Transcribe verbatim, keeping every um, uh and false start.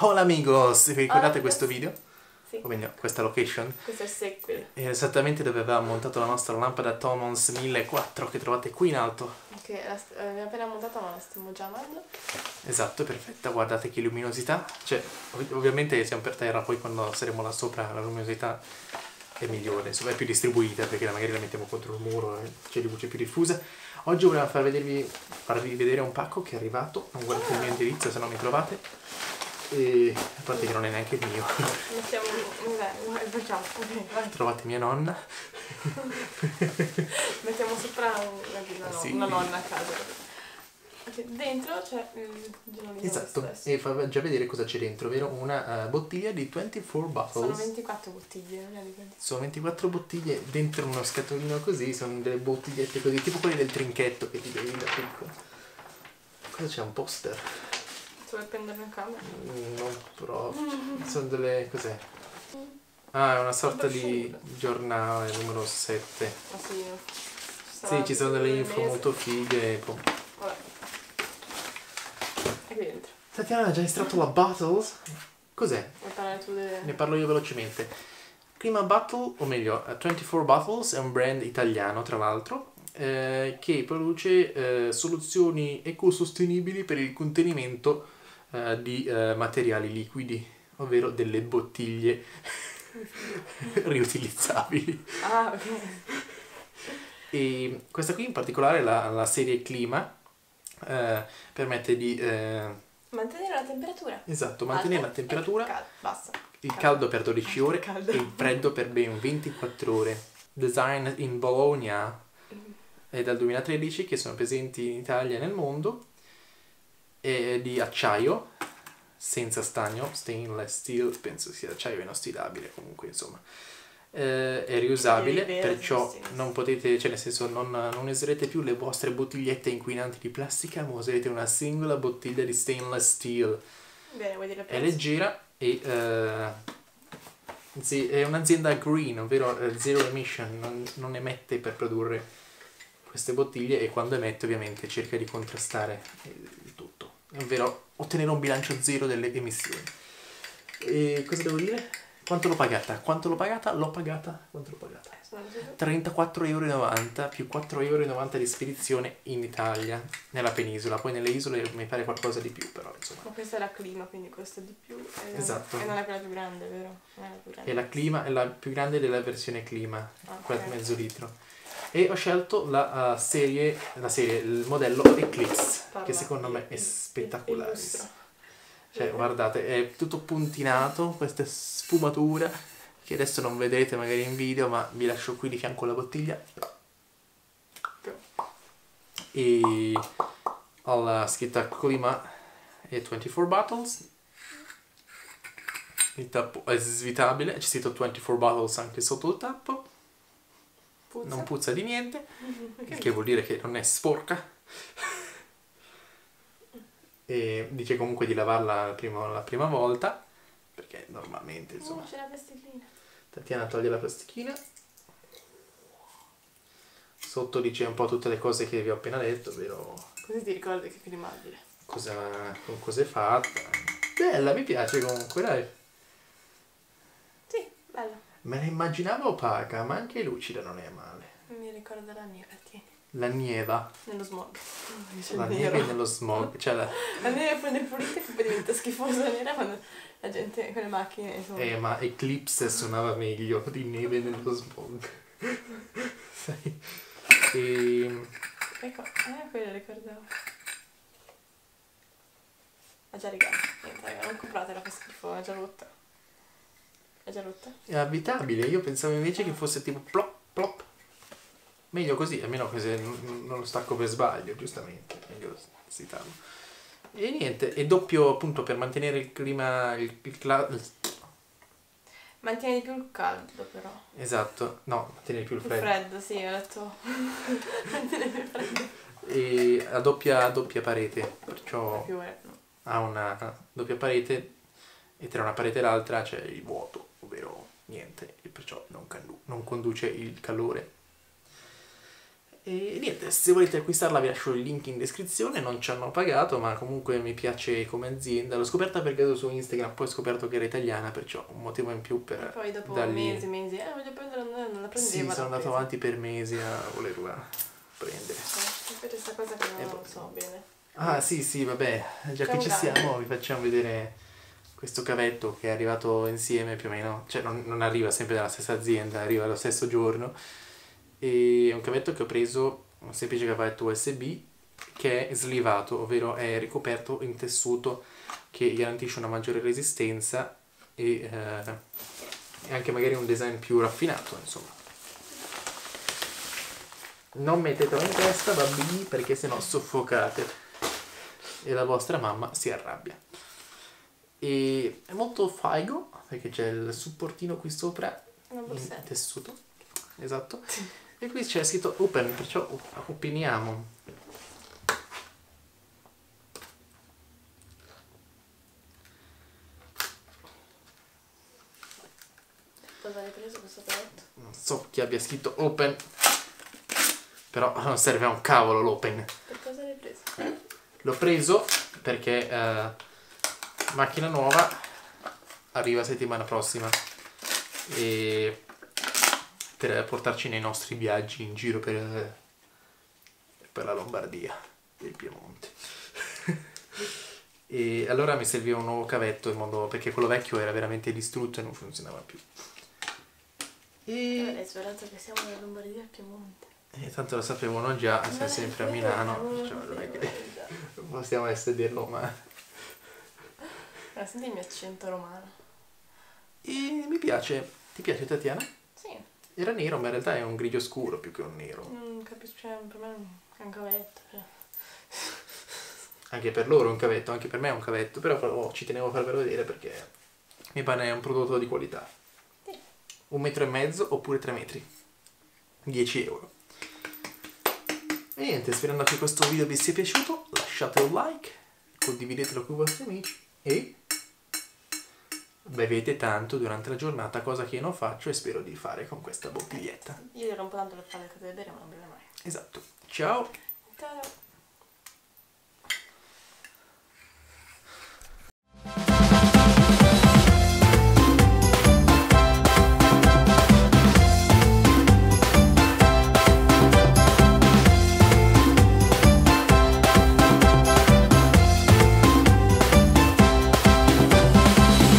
Hola amigos, vi ricordate oh, questo video? Sì. O meglio, questa location? Questo è sequel. È esattamente dove avevamo montato la nostra lampada Tomons mille quattro che trovate qui in alto. Ok, l'abbiamo appena montata ma la stiamo già amando. Esatto, perfetta, guardate che luminosità. Cioè, ov ovviamente siamo per terra, poi quando saremo là sopra la luminosità è migliore, insomma è più distribuita perché magari la mettiamo contro il muro, eh, c'è luce più diffusa. Oggi volevo far vedervi, farvi vedere un pacco che è arrivato, non guardate il mio indirizzo se non mi trovate. E a parte che non è neanche il mio. Mettiamo okay, trovate mia nonna. Mettiamo sopra una, una, sì, una nonna a casa. Okay, dentro c'è il girolino. Esatto, e fa già vedere cosa c'è dentro, ovvero una uh, bottiglia di ventiquattro bottles. Sono ventiquattro bottiglie, non è di ventiquattro. Sono ventiquattro bottiglie dentro uno scatolino così, sono delle bottigliette così, tipo quelle del trinchetto che ti bevi da piccolo. Cosa c'è? Un poster. Vuoi prenderlo in camera? Non però, sono delle... cos'è? Ah, è una sorta di giornale numero sette. Ah sì, sì, ci sono delle info molto fighe. Vabbè. E qui dentro. Tatiana ha già estratto la Bottles. Cos'è? Ne parlo io velocemente. Clima Bottle, o meglio, ventiquattro Bottles è un brand italiano, tra l'altro. Eh, che produce eh, soluzioni ecosostenibili per il contenimento Uh, di uh, materiali liquidi, ovvero delle bottiglie riutilizzabili. Ah, ok. E questa qui in particolare, la, la serie Clima, uh, permette di... Uh... mantenere la temperatura. Esatto, mantenere Alta. la temperatura, cal bassa. il cal caldo per dodici ore caldo. e il freddo per ben ventiquattro ore. Design in Bologna, è dal duemilatredici che sono presenti in Italia e nel mondo. È di acciaio senza stagno, stainless steel, penso sia acciaio inossidabile, comunque insomma eh, è riusabile, è vero, perciò sì, sì. non potete, cioè nel senso non, non userete più le vostre bottigliette inquinanti di plastica, ma userete una singola bottiglia di stainless steel. Bene, vuoi dire, è leggera e eh, è un'azienda green, ovvero zero emission, non, non emette per produrre queste bottiglie, e quando emette ovviamente cerca di contrastare il tutto, ovvero ottenere un bilancio zero delle emissioni. E cosa devo dire? Quanto l'ho pagata? Quanto l'ho pagata? L'ho pagata? Quanto l'ho pagata? trentaquattro euro e novanta più quattro euro e novanta di spedizione in Italia, nella penisola, poi nelle isole mi pare qualcosa di più, però insomma. Ma questa è la Clima, quindi costa di più. È esatto. E non è quella più grande, vero? Non è la più grande. E la Clima è la più grande della versione Clima, okay. quella di mezzo litro. E ho scelto la uh, serie, la serie, il modello Eclipse, Parla. che secondo me è spettacolare. Cioè, guardate, è tutto puntinato, questa sfumatura, che adesso non vedrete magari in video, ma vi lascio qui di fianco alla bottiglia. E ho la scritta Clima e ventiquattro Bottles. Il tappo è svitabile, c'è scritto ventiquattro Bottles anche sotto il tappo. Puzza. Non puzza di niente, okay. il che vuol dire che non è sporca. E dice comunque di lavarla la prima, la prima volta, perché normalmente insomma... Oh, c'è la plastichina. Tatiana toglie la plastichina. Sotto dice un po' tutte le cose che vi ho appena detto, ovvero... Così ti ricordi che prima dire. Cosa, con cosa è fatta. Bella, mi piace comunque, dai. Sì, bella. Me la immaginavo opaca, ma anche lucida non è male. Mi ricorda la mia, Tatiana. La nieva. Nello smog. Oh, la nieve nello smog. Cioè la... la neve poi nel pulito che poi diventa schifosa nera quando la gente con le macchine... Insomma. Eh, ma Eclipse suonava meglio di neve nello smog. Sai? E... Ecco, eh, quello ricordavo. Ah già, raga, non compratela, fa schifo, è già rotta. È già rotta? È abitabile, io pensavo invece che fosse tipo plop, plop. Meglio così, almeno così non lo stacco per sbaglio, giustamente, meglio si taglia. E niente, è doppio appunto per mantenere il clima... Il, il cla... Mantiene di più il caldo però. Esatto, no, mantiene più il freddo. Il freddo, sì, ho detto... mantiene più il freddo. E a doppia, doppia parete, perciò più, eh, no. ha una doppia parete e tra una parete e l'altra c'è il vuoto, ovvero niente, e perciò non, non conduce il calore. E niente, se volete acquistarla vi lascio il link in descrizione, non ci hanno pagato, ma comunque mi piace come azienda. L'ho scoperta per caso su Instagram, poi ho scoperto che era italiana, perciò un motivo in più per... E poi dopo dargli... mesi, mesi, eh voglio prendere, non la prendeva. Sì, sono andato presa. avanti per mesi a volerla prendere. Eh, mi piace questa cosa che non lo so bene. Ah sì sì, vabbè, già che ci siamo vi facciamo vedere questo cavetto che è arrivato insieme più o meno, cioè non, non arriva sempre dalla stessa azienda, arriva lo stesso giorno. E è un cavetto che ho preso, un semplice cavetto U S B che è slivato, ovvero è ricoperto in tessuto che garantisce una maggiore resistenza e, eh, e anche magari un design più raffinato, insomma. Non mettetelo in testa, bambini, perché sennò soffocate e la vostra mamma si arrabbia. E è molto figo perché c'è il supportino qui sopra in tessuto, esatto. E qui c'è scritto open, perciò opiniamo. Cosa hai preso questo prodotto? Non so chi abbia scritto open, però non serve a un cavolo l'open. Per cosa l'hai preso? L'ho preso perché eh, macchina nuova arriva settimana prossima e per portarci nei nostri viaggi in giro per, per la Lombardia e il Piemonte. E allora mi serviva un nuovo cavetto in modo, perché quello vecchio era veramente distrutto e non funzionava più. E... e speranza che siamo nella Lombardia e il Piemonte. E tanto lo sapevano già, ma siamo sempre a Milano, non, cioè, non, che... non possiamo essere di Roma. Ma senti il mio accento romano. E mi piace. Ti piace, Tatiana? Sì. Era nero, ma in realtà è un grigio scuro più che un nero. Non capisco, cioè, per me è un cavetto. Cioè. Anche per loro è un cavetto, anche per me è un cavetto, però oh, ci tenevo a farvelo vedere perché mi pare un prodotto di qualità. Sì. Un metro e mezzo oppure tre metri. dieci euro. E niente, sperando che questo video vi sia piaciuto, lasciate un like, condividetelo con i vostri amici e... bevete tanto durante la giornata, cosa che io non faccio e spero di fare con questa bottiglietta. Io rompo tanto per fare le cose da bere, ma non beve mai. Esatto. Ciao! Ciao!